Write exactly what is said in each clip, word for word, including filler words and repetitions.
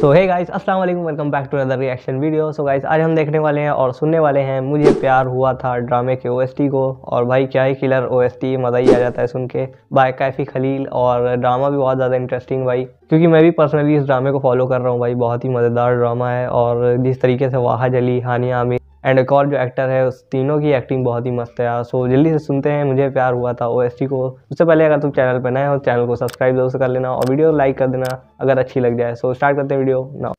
सो हे guys अस्सलाम वालेकुम, welcome back to another reaction video. So guys आज हम देखने वाले हैं और सुनने वाले हैं मुझे प्यार हुआ था ड्रामे के ओएसटी को। और भाई क्या ही किलर ओएसटी, मज़ा ही आ जाता है सुन के, बाय काफ़ी खलील। और ड्रामा भी बहुत ज़्यादा इंटरेस्टिंग भाई, क्योंकि मैं भी पर्सनली इस ड्रामे को फॉलो कर रहा हूँ भाई। बहुत ही मज़ेदार ड्रामा है और जिस तरीके से वाहज अली, हानिया आमिर एंड एक और जो एक्टर है, उस तीनों की एक्टिंग बहुत ही मस्त है यार। सो जल्दी से सुनते हैं मुझे प्यार हुआ था ओएसटी को। उससे पहले अगर तुम चैनल पर नए हो, चैनल को सब्सक्राइब जरूर से कर लेना और वीडियो लाइक कर देना अगर अच्छी लग जाए। सो स्टार्ट करते हैं वीडियो नाउ।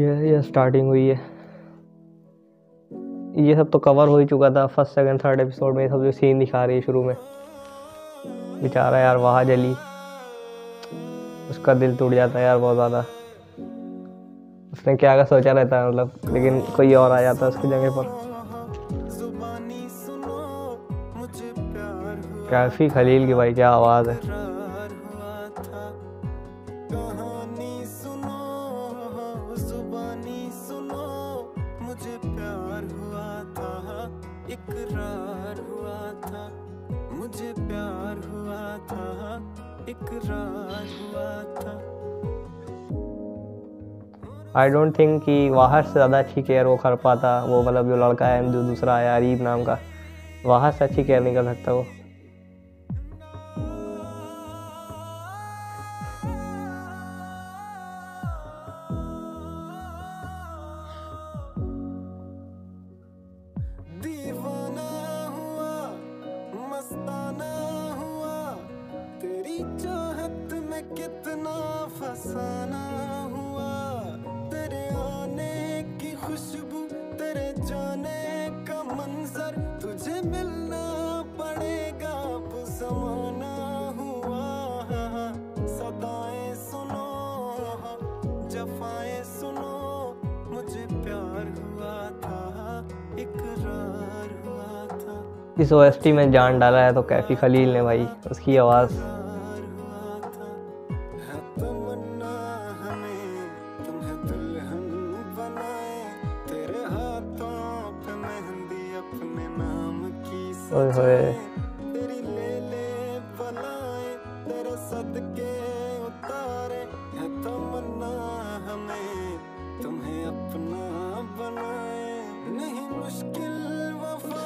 ये ये स्टार्टिंग हुई है, ये सब तो कवर हो ही चुका था फर्स्ट सेकंड थर्ड एपिसोड में। ये सब जो सीन दिखा रही है शुरू में, बेचारा यार वहाज अली, उसका दिल टूट जाता है यार बहुत ज़्यादा। उसने क्या का सोचा रहता है मतलब, लेकिन कोई और आ जाता है उसकी जगह पर। काफी खलील की भाई क्या आवाज है। आई डोंट थिंक कि वहाज से ज़्यादा अच्छी केयर वो कर पाता, वो मतलब जो लड़का है जो दूसरा है अरीब नाम का, वहाज से अच्छी केयर नहीं कर सकता वो। इस ओएसटी में जान डाला है तो कैफी खलील ने भाई, उसकी आवाज।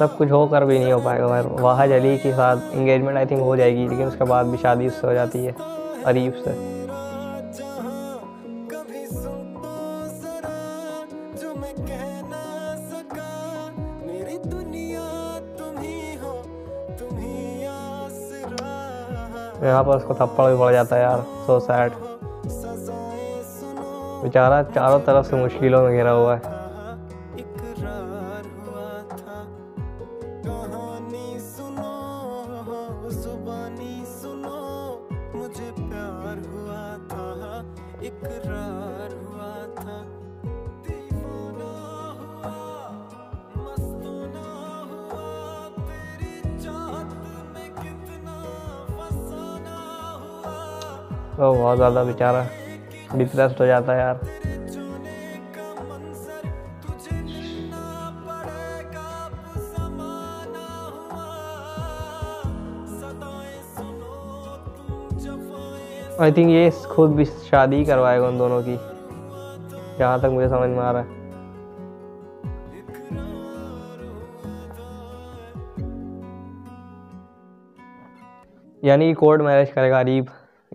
सब कुछ हो कर भी नहीं हो पाएगा भाई। वहाज अली के साथ इंगेजमेंट आई थिंक हो जाएगी, लेकिन उसके बाद भी शादी उससे हो जाती है अरीब से। यहाँ पर उसको थप्पड़ भी पड़ जाता है यार, सो सैड। बेचारा चारों तरफ से मुश्किलों में घिरा हुआ है। तो बहुत ज़्यादा बेचारा डिप्रेस्ड हो जाता है यार। आई थिंक ये खुद भी शादी करवाएगा उन दोनों की, जहाँ तक मुझे समझ में आ रहा है। यानी कोर्ट मैरिज करेगा अरीब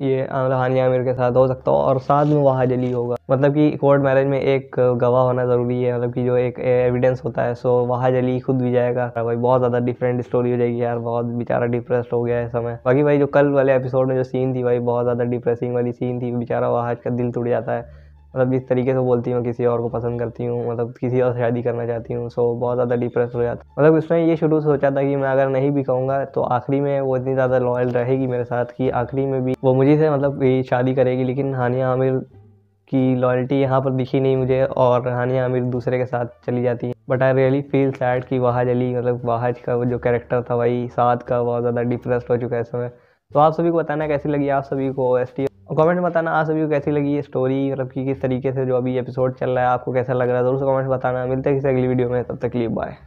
ये मतलब हानिया आमिर के साथ हो सकता हो, और साथ में वहाज अली होगा। मतलब कि कोर्ट मैरिज में एक गवाह होना ज़रूरी है, मतलब कि जो एक एविडेंस होता है। सो वहाज अली खुद भी जाएगा भाई। बहुत ज़्यादा डिफरेंट स्टोरी हो जाएगी यार, बहुत बेचारा डिप्रेस्ड हो गया है समय। बाकी भाई जो कल वाले एपिसोड में जो सीन थी भाई, बहुत ज़्यादा डिप्रेसिंग वाली सीन थी। बेचारा वहाज का दिल टूट जाता है, मतलब जिस तरीके से बोलती हूँ किसी और को पसंद करती हूँ, मतलब किसी और शादी करना चाहती हूँ। सो बहुत ज़्यादा डिप्रेस हो जाता, मतलब उसने ये शुरू से सोचा था कि मैं अगर नहीं भी कहूँगा तो आखिरी में वो इतनी ज़्यादा लॉयल रहेगी मेरे साथ कि आखिरी में भी वो मुझे से मतलब शादी करेगी। लेकिन हानिया आमिर की लॉयल्टी यहाँ पर दिखी नहीं मुझे, और हानिया आमिर दूसरे के साथ चली जाती है। But I really feel sad कि वहाज अली मतलब वहाज का जो कैरेक्टर था भाई साथ का, बहुत ज़्यादा डिप्रेस हो चुका है इस समय। तो आप सभी को बताना कैसी लगी आप सभी को ओएसटी, और कमेंट में बताना आप सभी को कैसी लगी ये स्टोरी, मतलब कि किस तरीके से जो अभी एपिसोड चल रहा है आपको कैसा लग रहा है, जरूर से कमेंट बताना। मिलते हैं किसी अगली वीडियो में, तब तक के लिए बाय।